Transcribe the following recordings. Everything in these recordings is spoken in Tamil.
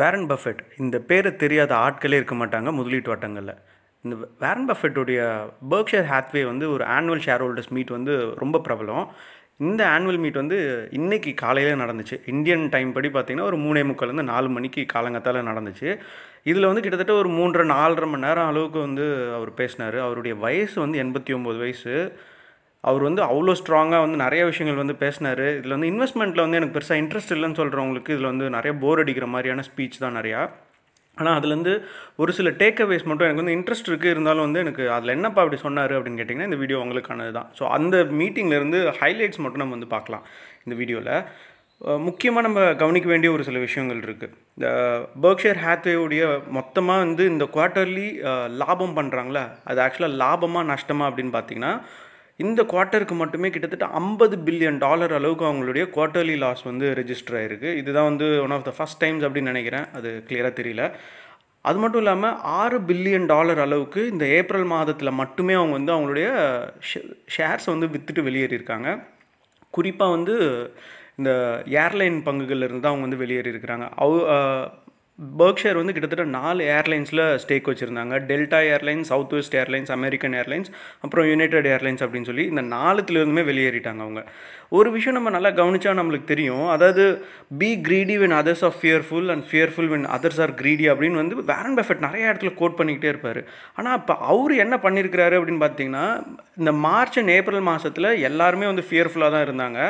வேரன் பஃபெட், இந்த பேரை தெரியாத ஆட்களே இருக்க மாட்டாங்க முதலீட்டு வட்டங்களில். இந்த வேரன் பஃபெட்டுடைய பெர்க்ஷர் ஹாத்வே வந்து ஒரு ஆனுவல் ஷேர் ஹோல்டர்ஸ் மீட் வந்து ரொம்ப பிரபலம். இந்த ஆனுவல் மீட் வந்து இன்றைக்கி காலையில் நடந்துச்சு. இந்தியன் டைம் படி பார்த்திங்கன்னா ஒரு 3:45 to 4 காலங்கத்தால் நடந்துச்சு. இதில் வந்து கிட்டத்தட்ட ஒரு 3.5–4.5 மணி நேரம் அளவுக்கு வந்து அவர் பேசினார். அவருடைய வயசு வந்து 89 வயசு. அவர் வந்து அவ்வளோ ஸ்ட்ராங்காக வந்து நிறைய விஷயங்கள் வந்து பேசினார். இதில் வந்து இன்வெஸ்ட்மெண்ட்டில் வந்து எனக்கு பெருசாக இன்ட்ரெஸ்ட் இல்லைன்னு சொல்கிறவங்களுக்கு இதில் வந்து நிறைய போர் அடிக்கிற மாதிரியான ஸ்பீச் தான் நிறையா. ஆனால் அதுலேருந்து ஒரு சில டேக்அவேஸ் மட்டும் எனக்கு வந்து இன்ட்ரெஸ்ட் இருக்குது. இருந்தாலும் வந்து எனக்கு அதில் என்னப்பா அப்படி சொன்னார் அப்படின்னு கேட்டிங்கன்னா இந்த வீடியோ உங்களுக்கானது தான். ஸோ அந்த மீட்டிங்லேருந்து ஹைலைட்ஸ் மட்டும் நம்ம வந்து பார்க்கலாம். இந்த வீடியோவில் முக்கியமாக நம்ம கவனிக்க வேண்டிய ஒரு சில விஷயங்கள் இருக்குது. இந்த பெர்க்ஷர் ஹாத்வேவுடைய மொத்தமாக வந்து இந்த குவார்ட்டர்லி லாபம் பண்ணுறாங்களா, அது ஆக்சுவலாக லாபமாக நஷ்டமாக அப்படின்னு பார்த்திங்கன்னா இந்த குவார்ட்டருக்கு மட்டுமே கிட்டத்தட்ட $50 பில்லியன் அளவுக்கு அவங்களுடைய குவார்ட்டர்லி லாஸ் வந்து ரெஜிஸ்டர் ஆகிருக்கு. இதுதான் வந்து one of the first times அப்படின்னு நினைக்கிறேன், அது கிளியராக தெரியல. அது மட்டும் இல்லாமல் $6 பில்லியன் அளவுக்கு இந்த ஏப்ரல் மாதத்தில் மட்டுமே அவங்க வந்து அவங்களுடைய ஷேர்ஸை வந்து விற்றுட்டு வெளியேறியிருக்காங்க. குறிப்பாக வந்து இந்த ஏர்லைன் பங்குகள்லேருந்து தான் அவங்க வந்து வெளியேறியிருக்கிறாங்க. பெர்க்ஷர் வந்து கிட்டத்தட்ட 4 ஏர்லைன்ஸில் ஸ்டேக் வச்சுருந்தாங்க. Delta airlines, south west airlines, American airlines, அப்புறம் யுனைடெட் ஏர்லைன்ஸ் அப்படின்னு சொல்லி இந்த 4த்துலேருந்துமே வெளியேறிட்டாங்க அவங்க. ஒரு விஷயம் நம்ம நல்லா கவனித்தா நம்மளுக்கு தெரியும், அதாவது be greedy when others are fearful and fearful when others are greedy அப்படின்னு வந்து வாரன் பஃபெட் நிறைய இடத்துல கோட் பண்ணிக்கிட்டே இருப்பார். ஆனால் இப்போ அவர் என்ன பண்ணியிருக்கிறாரு அப்படின்னு பார்த்தீங்கன்னா, இந்த மார்ச் அண்ட் ஏப்ரல் மாதத்தில் எல்லாருமே வந்து ஃபியர்ஃபுல்லாக தான் இருந்தாங்க.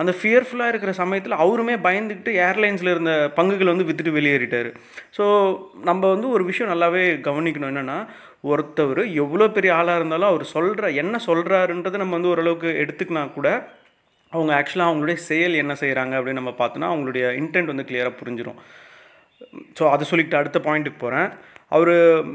அந்த ஃபியர்ஃபுல்லாக இருக்கிற சமயத்தில் அவருமே பயந்துக்கிட்டு ஏர்லைன்ஸில் இருந்த பங்குகள் வந்து விற்றுட்டு வெளியேறிட்டார். ஸோ நம்ம வந்து ஒரு விஷயம் நல்லாவே கவனிக்கணும், என்னென்னா ஒருத்தவர் எவ்வளோ பெரிய ஆளாக இருந்தாலும் அவர் என்ன சொல்கிறாருன்றதை நம்ம வந்து ஓரளவுக்கு எடுத்துக்கினா கூட அவங்க ஆக்சுவலாக அவங்களுடைய செயல் என்ன செய்கிறாங்க அப்படின்னு நம்ம பார்த்தோன்னா அவங்களுடைய இன்டென்ட் வந்து கிளியராக புரிஞ்சிடும். ஸோ அதை சொல்லிக்கிட்டு அடுத்த பாயிண்ட்டுக்கு போகிறேன். அவர்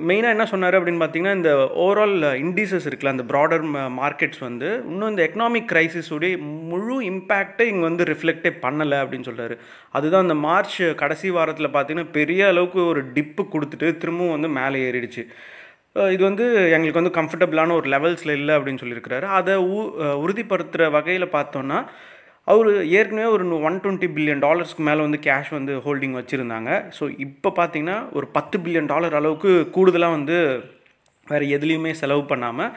மெயினாக என்ன சொன்னார் அப்படின்னு பார்த்தீங்கன்னா, இந்த ஓவரால் இண்டீசஸ் இருக்குல்ல, அந்த ப்ராடர் மார்க்கெட்ஸ் வந்து இன்னும் இந்த எக்கனாமிக் கிரைசிஸுடைய முழு இம்பேக்டை இங்கே வந்து ரிஃப்ளெக்டே பண்ணலை அப்படின்னு சொல்கிறார். அதுதான் இந்த மார்ச் கடைசி வாரத்தில் பார்த்தீங்கன்னா பெரிய அளவுக்கு ஒரு டிப்பு கொடுத்துட்டு திரும்பவும் வந்து மேலே ஏறிடுச்சு. இது வந்து எங்களுக்கு வந்து கம்ஃபர்டபுளான ஒரு லெவல்ஸில் இல்லை அப்படின்னு சொல்லியிருக்கிறாரு. அதை உறுதிப்படுத்துகிற வகையில் பார்த்தோன்னா அவர் ஏற்கனவே ஒரு $120 பில்லியன் மேலே வந்து கேஷ் வந்து ஹோல்டிங் வச்சுருந்தாங்க. ஸோ இப்போ பார்த்திங்கன்னா ஒரு $10 பில்லியன் அளவுக்கு கூடுதலாக வந்து வேறு எதுலேயுமே செலவு பண்ணாமல்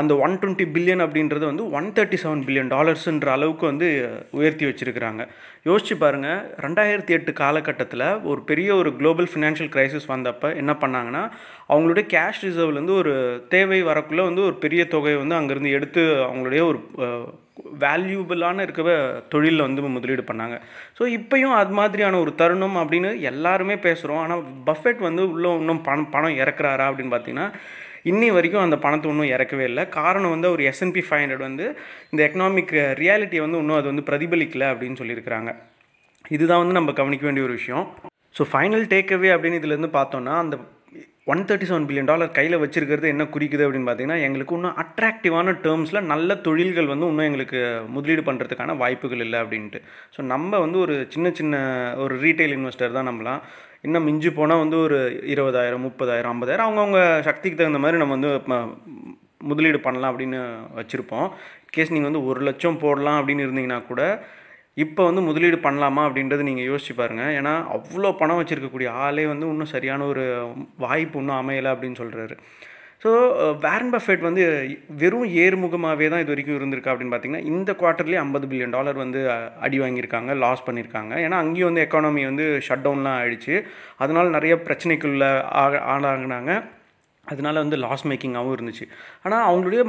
அந்த $120 பில்லியன் அப்படின்றது வந்து $137 பில்லியன் அளவுக்கு வந்து உயர்த்தி வச்சுருக்கிறாங்க. யோசிச்சு பாருங்கள், 2008 காலகட்டத்தில் ஒரு பெரிய ஒரு குளோபல் ஃபினான்ஷியல் கிரைசிஸ் வந்தப்போ என்ன பண்ணாங்கன்னா, அவங்களுடைய கேஷ் ரிசர்வ்லேருந்து ஒரு தேவை வரக்குள்ளே வந்து ஒரு பெரிய தொகையை வந்து அங்கேருந்து எடுத்து அவங்களுடைய ஒரு வேல்யூபிளான இருக்கிற தொழிலில் வந்து முதலீடு பண்ணாங்க. ஸோ இப்போயும் அது மாதிரியான ஒரு தருணம் அப்படின்னு எல்லாருமே பேசுகிறோம். ஆனால் பஃபெட் வந்து உள்ளே இன்னும் பணம் இறக்குறாரா அப்படின்னு பார்த்தீங்கன்னா இன்னி வரைக்கும் அந்த பணத்தை இன்னும் இறக்கவே இல்லை. காரணம் வந்து ஒரு S&P 500 வந்து இந்த எக்கனாமிக் ரியாலிட்டியை வந்து இன்னும் அது வந்து பிரதிபலிக்கலை அப்படின்னு சொல்லியிருக்கிறாங்க. இதுதான் வந்து நம்ம கவனிக்க வேண்டிய ஒரு விஷயம். ஸோ ஃபைனல் டேக்அவே அப்படின்னு இதுலேருந்து பார்த்தோன்னா, அந்த $137 பில்லியன் கையில் வச்சுருக்கிறது என்ன குறிக்குது அப்படின்னு பார்த்தீங்கன்னா, எங்களுக்கு இன்னும் அட்ராக்டிவான டேர்ம்ஸில் நல்ல தொழில்கள் வந்து இன்னும் எங்களுக்கு முதலீடு பண்ணுறதுக்கான வாய்ப்புகள் இல்லை அப்படின்ட்டு. ஸோ நம்ம வந்து ஒரு சின்ன ஒரு ரீட்டைல் இன்வெஸ்டர் தான். நம்மளாம் இன்னும் மிஞ்சி போனால் வந்து ஒரு 20,000, 30,000, 50,000 அவங்கவுங்க சக்திக்கு தகுந்த மாதிரி நம்ம வந்து முதலீடு பண்ணலாம் அப்படின்னு வச்சுருப்போம். இன்கேஸ் நீங்கள் வந்து 1 லட்சம் போடலாம் அப்படின்னு இருந்தீங்கன்னா கூட இப்போ வந்து முதலீடு பண்ணலாமா அப்படின்றது நீங்கள் யோசிச்சு பாருங்கள். ஏன்னா அவ்வளோ பணம் வச்சுருக்கக்கூடிய ஆளே வந்து இன்னும் சரியான ஒரு வாய்ப்பு இன்னும் அமையலை அப்படின்னு சொல்கிறாரு. ஸோ வாரன் பஃபெட் வந்து வெறும் ஏறுமுகமாகவே தான் இது வரைக்கும் இருந்திருக்கா அப்படின்னு பார்த்தீங்கன்னா, இந்த குவார்ட்டர்லேயே $50 பில்லியன் வந்து அடி வாங்கியிருக்காங்க, லாஸ் பண்ணியிருக்காங்க. ஏன்னா அங்கேயும் வந்து எக்கானமி வந்து ஷட் டவுன்லாம் ஆகிடுச்சு. அதனால் நிறைய பிரச்சனைக்குள்ளே ஆளாங்கினாங்க. அதனால வந்து லாஸ் மேக்கிங்காகவும் இருந்துச்சு. ஆனால் அவங்களுடைய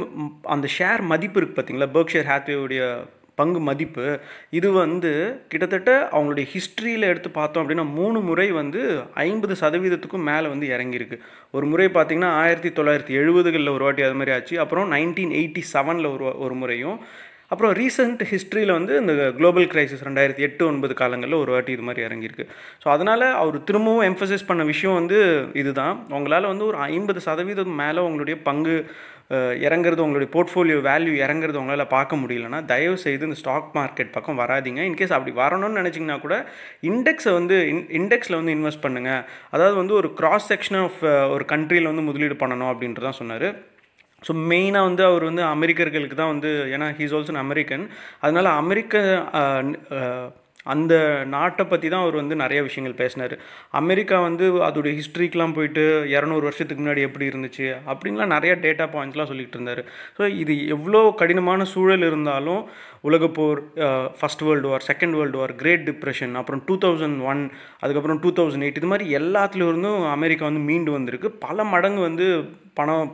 அந்த ஷேர் மதிப்பு இருக்குது பார்த்திங்களா, பெர்க்ஷர் ஹாத்வேவுடைய பங்கு மதிப்பு, இது வந்து கிட்டத்தட்ட அவங்களுடைய ஹிஸ்ட்ரியில் எடுத்து பார்த்தோம் அப்படின்னா 3 முறை வந்து 50% மேலே வந்து இறங்கியிருக்கு. ஒரு முறை பார்த்திங்கன்னா 1970களில் ஒரு வாட்டி அது மாதிரி ஆச்சு. அப்புறம் 1987 ஒரு முறையும் அப்புறம் ரீசெண்ட் ஹிஸ்ட்ரியில் வந்து இந்த குளோபல் கிரைசிஸ் 2008–2009 காலங்களில் ஒரு வாட்டி இது மாதிரி இறங்கியிருக்கு. ஸோ அதனால் அவர் திரும்பவும் எம்ஃபசைஸ் பண்ண விஷயம் வந்து இதுதான், அவங்களால் வந்து ஒரு 50% மேலே உங்களுடைய பங்கு இறங்குறது, உங்களுடைய போர்ட்ஃபோலியோ வேல்யூ இறங்குறது உங்களால் பார்க்க முடியலன்னா தயவுசெய்து இந்த ஸ்டாக் மார்க்கெட் பக்கம் வராதிங்க. இன்கேஸ் அப்படி வரணும்னு நினச்சிங்கன்னா கூட இண்டெக்ஸில் வந்து இன்வெஸ்ட் பண்ணுங்கள். அதாவது வந்து ஒரு கிராஸ் செக்ஷன் ஆஃப் ஒரு கண்ட்ரியில் வந்து முதலீடு பண்ணணும் அப்படின்ட்டு தான் சொன்னார். ஸோ மெயினாக வந்து அவர் வந்து அமெரிக்கர்களுக்கு தான் வந்து, ஏன்னா ஹீஸ் ஆல்சோ அமெரிக்கன், அதனால் அமெரிக்க அந்த நாட்டை பற்றி தான் அவர் வந்து நிறைய விஷயங்கள் பேசினார். அமெரிக்கா வந்து அதோடைய ஹிஸ்ட்ரிக்கெலாம் போயிட்டு 200 வருஷத்துக்கு முன்னாடி எப்படி இருந்துச்சு அப்படின்லாம் நிறைய டேட்டா பாயிண்ட்ஸ்லாம் சொல்லிகிட்டு இருந்தார். ஸோ இது எவ்வளோ கடினமான சூழல் இருந்தாலும் உலகப்போர், first world war, second world war, great depression, அப்புறம் 2001, அதுக்கப்புறம் 2008, இது மாதிரி எல்லாத்துலேயும் இருந்தும் அமெரிக்கா வந்து மீண்டு வந்திருக்கு. பல மடங்கு வந்து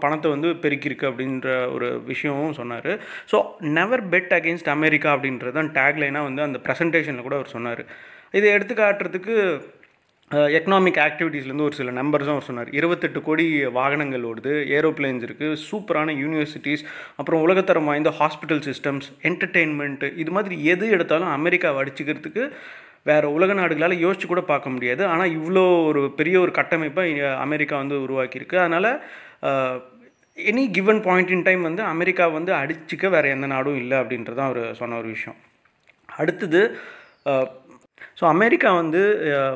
பணத்தை வந்து பெருக்கியிருக்கு அப்படின்ற ஒரு விஷயமும் சொன்னார். So never bet against America அப்படின்றது தான் டேக்லைனாக வந்து அந்த ப்ரெசன்டேஷனில் கூட அவர் சொன்னார். இதை எடுத்து காட்டுறதுக்கு எக்கனாமிக் ஆக்டிவிட்டீஸ்லேருந்து ஒரு சில நம்பர்ஸும் அவர் சொன்னார். 28 கோடி வாகனங்கள் ஓடுது, ஏரோப்ளைன்ஸ் இருக்குது, சூப்பரான யூனிவர்சிட்டிஸ், அப்புறம் உலகத்தரம் வாய்ந்த ஹாஸ்பிட்டல் சிஸ்டம்ஸ், என்டர்டெயின்மெண்ட்டு, இது மாதிரி எது எடுத்தாலும் அமெரிக்காவை அடிச்சுக்கிறதுக்கு வேறு உலக நாடுகளால் யோசிச்சு கூட பார்க்க முடியாது. ஆனால் இவ்வளோ ஒரு பெரிய ஒரு கட்டமைப்பை அமெரிக்கா வந்து உருவாக்கியிருக்கு. அதனால் any given point in time வந்து அமெரிக்கா வந்து அடிச்சுக்க வேறு எந்த நாடும் இல்லை அப்படின்றது தான் அவர் சொன்ன ஒரு விஷயம். அடுத்தது, ஸோ அமெரிக்கா வந்து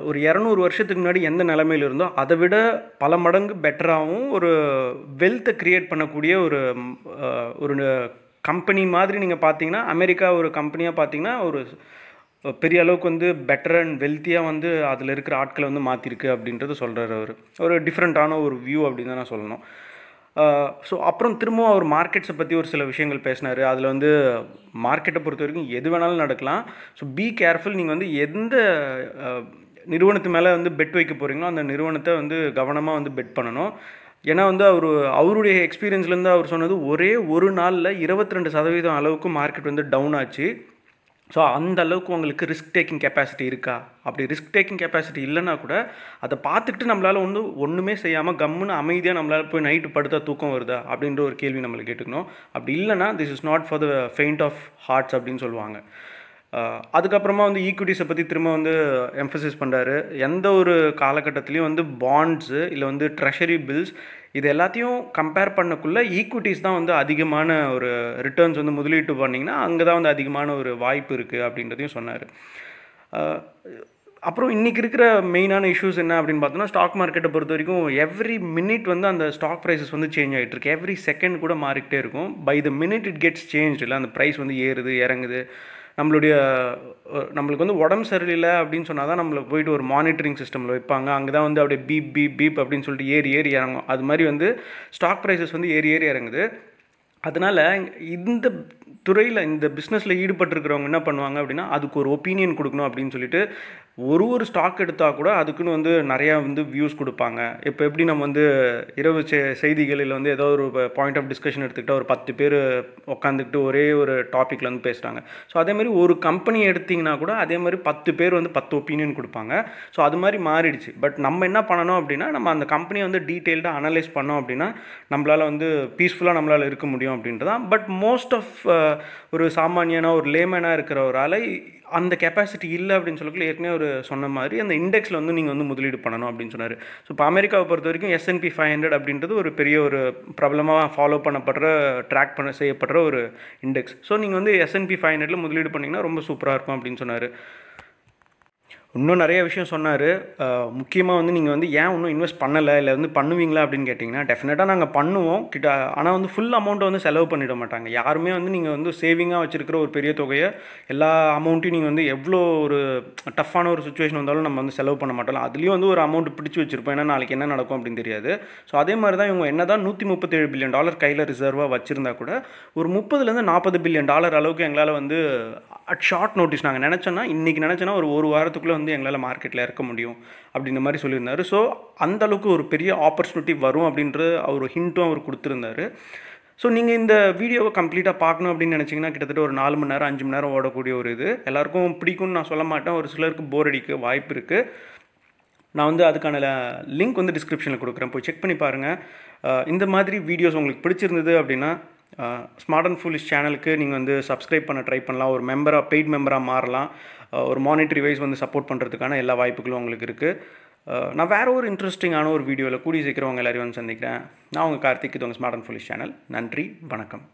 ஒரு 200 வருஷத்துக்கு முன்னாடி எந்த நிலைமையில் இருந்தோ அதை விட பல மடங்கு பெட்டராகவும் ஒரு வெல்த்தை க்ரியேட் பண்ணக்கூடிய ஒரு கம்பெனி மாதிரி நீங்கள் பார்த்தீங்கன்னா, அமெரிக்கா ஒரு கம்பெனியாக பார்த்தீங்கன்னா ஒரு பெரிய அளவுக்கு வந்து பெட்டர் அண்ட் வெல்த்தியாக வந்து அதில் இருக்கிற ஆட்களை வந்து மாற்றிருக்கு அப்படின்றது சொல்கிறார் அவர். ஒரு டிஃப்ரெண்ட்டான ஒரு வியூ அப்படின்னு தான் நான் சொல்லணும். ஸோ அப்புறம் திரும்பவும் அவர் மார்க்கெட்ஸை பற்றி ஒரு சில விஷயங்கள் பேசினார். அதில் வந்து மார்க்கெட்டை பொறுத்த வரைக்கும் எது வேணாலும் நடக்கலாம். ஸோ பி கேர்ஃபுல், நீங்கள் வந்து எந்த நிறுவனத்து மேலே வந்து பெட் வைக்க போகிறீங்களோ அந்த நிறுவனத்தை வந்து கவனமாக வந்து பெட் பண்ணணும். ஏன்னா வந்து அவருடைய எக்ஸ்பீரியன்ஸ்லேருந்து அவர் சொன்னது, ஒரே ஒரு நாளில் 22% அளவுக்கு மார்க்கெட் வந்து டவுன் ஆச்சு. ஸோ அந்த அளவுக்கு உங்களுக்கு ரிஸ்க் டேக்கிங் கெப்பாசிட்டி இருக்கா? அப்படி ரிஸ்க் டேக்கிங் கெப்பாசிட்டி இல்லைனா கூட அதை பார்த்துக்கிட்டு நம்மளால் வந்து ஒன்றுமே செய்யாமல் கம்முன்னு அமைதியாக நம்மளால் போய் நைட்டு படுத்தா தூக்கம் வருதா அப்படின்ற ஒரு கேள்வி நம்மளை கேட்டுக்கணும். அப்படி இல்லைனா this is not for the faint of hearts அப்படின்னு சொல்லுவாங்க. அதுக்கப்புறமா வந்து ஈக்விட்டிஸை பற்றி திரும்ப வந்து எம்ஃபசைஸ் பண்ணுறாரு. எந்த ஒரு காலகட்டத்துலேயும் வந்து பாண்ட்ஸு இல்லை வந்து ட்ரெஷரி பில்ஸ் இது எல்லாத்தையும் கம்பேர் பண்ணக்குள்ளே ஈக்விட்டிஸ் தான் வந்து அதிகமான ஒரு ரிட்டர்ன்ஸ் வந்து முதலீட்டு பண்ணிங்கன்னா அங்கே தான் வந்து அதிகமான ஒரு வாய்ப்பு இருக்குது அப்படின்றதையும் சொன்னார். அப்புறம் இன்றைக்கி இருக்கிற மெயினான இஷ்யூஸ் என்ன அப்படின்னு பார்த்தோன்னா, ஸ்டாக் மார்க்கெட்டை பொறுத்த வரைக்கும் எவ்ரி மினிட் வந்து அந்த ஸ்டாக் ப்ரைஸஸ் வந்து சேஞ்ச் ஆகிட்டு இருக்கு. எவ்ரி செகண்ட் கூட மாறிக்கிட்டே இருக்கும். By the minute it gets change. இல்லை அந்த ப்ரைஸ் வந்து ஏறுது இறங்குது. நம்மளுக்கு வந்து உடம்பு சரியில்லை அப்படின்னு சொன்னால் தான் நம்மளை போய்ட்டு ஒரு மானிட்டரிங் சிஸ்டமில் வைப்பாங்க. அங்கே தான் வந்து அப்படியே பீப் பீப் பீப் அப்படின்னு சொல்லிட்டு ஏறி இறங்கும். அது மாதிரி வந்து ஸ்டாக் ப்ரைஸஸ் வந்து ஏறி இறங்குது. அதனால் இந்த துறையில், இந்த பிஸ்னஸில் ஈடுபட்டிருக்கிறவங்க என்ன பண்ணுவாங்க அப்படின்னா, அதுக்கு ஒரு ஒப்பீனியன் கொடுக்கணும் அப்படின்னு சொல்லிட்டு ஒரு ஸ்டாக் எடுத்தால் கூட அதுக்குன்னு வந்து நிறையா வந்து வியூஸ் கொடுப்பாங்க. இப்போ எப்படி நம்ம வந்து இரவு செய்திகளில் வந்து ஏதோ ஒரு பாயிண்ட் ஆஃப் டிஸ்கஷன் எடுத்துக்கிட்டால் ஒரு 10 பேர் உட்காந்துக்கிட்டு ஒரே ஒரு டாப்பிக்கில் வந்து பேசுகிறாங்க. ஸோ அதேமாதிரி ஒரு கம்பெனி எடுத்திங்கன்னா கூட அதே மாதிரி 10 பேர் வந்து 10 ஒப்பீனியன் கொடுப்பாங்க. ஸோ அது மாதிரி மாறிடுச்சு. பட் நம்ம என்ன பண்ணணும் அப்படின்னா, நம்ம அந்த கம்பெனியை வந்து டீட்டெயில்டாக அனலைஸ் பண்ணோம் அப்படின்னா நம்மளால் வந்து பீஸ்ஃபுல்லாக நம்மளால் இருக்க முடியும் அப்படின்றதான். பட் மோஸ்ட் ஆஃப் ஒரு சாமானியனா, ஒரு லேமனாக இருக்கிறவரால் அந்த கெப்பாசிட்டி இல்லை அப்படின்னு சொல்லக்குள்ள ஏற்கனவே ஒரு சொன்ன மாதிரி அந்த இண்டெக்ஸில் வந்து நீங்கள் வந்து முதலீடு பண்ணணும் அப்படின்னு சொன்னார். ஸோ இப்போ அமெரிக்காவை பொறுத்த வரைக்கும் S&P 500 அப்படின்றது ஒரு பெரிய ஒரு பிரபலமாக ஃபாலோ பண்ணப்படுற, ட்ராக் பண்ண செய்யப்படுற ஒரு இண்டெக்ஸ். ஸோ நீங்கள் வந்து S&P 500ல் முதலீடு பண்ணிங்கன்னா ரொம்ப சூப்பராக இருக்கும் அப்படின்னு சொன்னார். இன்னும் நிறைய விஷயம் சொன்னார். முக்கியமாக வந்து நீங்கள் வந்து ஏன் இன்னும் இன்வெஸ்ட் பண்ணலை, இல்லை வந்து பண்ணுவீங்களா அப்படின்னு கேட்டிங்கன்னா, டெஃபினட்டாக நாங்கள் பண்ணுவோம் கிட்ட. ஆனால் வந்து ஃபுல் அமௌண்ட்டை வந்து செலவு பண்ணிட மாட்டாங்க யாருமே. வந்து நீங்கள் வந்து சேவிங்காக வச்சுருக்கிற ஒரு பெரிய தொகையை, எல்லா அமௌண்ட்டையும் நீங்கள் வந்து எவ்வளோ ஒரு டஃப்பான ஒரு சுச்சுவேஷன் வந்தாலும் நம்ம வந்து செலவு பண்ண மாட்டோம். அதுலேயும் வந்து ஒரு அமௌண்ட் பிடிச்சி வச்சுருப்போம். ஏன்னா நாளைக்கு என்ன நடக்கும் அப்படின்னு தெரியாது. ஸோ அதே மாதிரி தான் இவங்க என்ன தான் $137 பில்லியன் கையில் ரிசர்வாக வச்சுருந்தா கூட ஒரு $30-40 பில்லியன் அளவுக்கு எங்களால் வந்து அட் ஷார்ட் நோட்டீஸ் நாங்கள் நினச்சோன்னா, இன்றைக்கி நினச்சோன்னா ஒரு வாரத்துக்குள்ளே வந்து எங்களால் மார்க்கெட்டில் இருக்க முடியும் அப்படின்ற மாதிரி சொல்லியிருந்தார். ஸோ அந்தளவுக்கு ஒரு பெரிய ஆப்பர்ச்சுனிட்டி வரும் அப்படின்றது அவர் ஹிண்ட்டும் அவர் கொடுத்துருந்தார். ஸோ நீங்கள் இந்த வீடியோவை கம்ப்ளீட்டாக பார்க்கணும் அப்படின்னு நினச்சிங்கன்னா கிட்டத்தட்ட ஒரு 4 மணி நேரம் 5 மணி நேரம் ஓடக்கூடிய ஒரு இது. எல்லாருக்கும் பிடிக்கும்னு நான் சொல்ல மாட்டேன். ஒரு சிலருக்கு போர் அடிக்க வாய்ப்பு இருக்குது. நான் வந்து அதுக்கான லிங்க் வந்து டிஸ்கிரிப்ஷனில் கொடுக்குறேன், போய் செக் பண்ணி பாருங்கள். இந்த மாதிரி வீடியோஸ் உங்களுக்கு பிடிச்சிருந்தது அப்படின்னா ஸ்மார்ட் அண்ட் ஃபூலிஷ் சேனலுக்கு நீங்கள் வந்து சப்ஸ்கிரைப் பண்ண ட்ரை பண்ணலாம். ஒரு மெம்பராக, பெய்ட் மெம்பராக மாறலாம். ஒரு மானிட்டரி வைஸ் வந்து சப்போர்ட் பண்ணுறதுக்கான எல்லா வாய்ப்புகளும் உங்களுக்கு இருக்குது. நான் வேறு ஒரு இன்ட்ரெஸ்டிங்கான ஒரு வீடியோவில் கூடி சீக்கிரம் உங்கள் எல்லாரையும் வந்து சந்திக்கிறேன். நான் உங்கள் கார்த்திக், இது உங்கள் ஸ்மார்ட் அண்ட் ஃபூலிஷ் சேனல். நன்றி, வணக்கம்.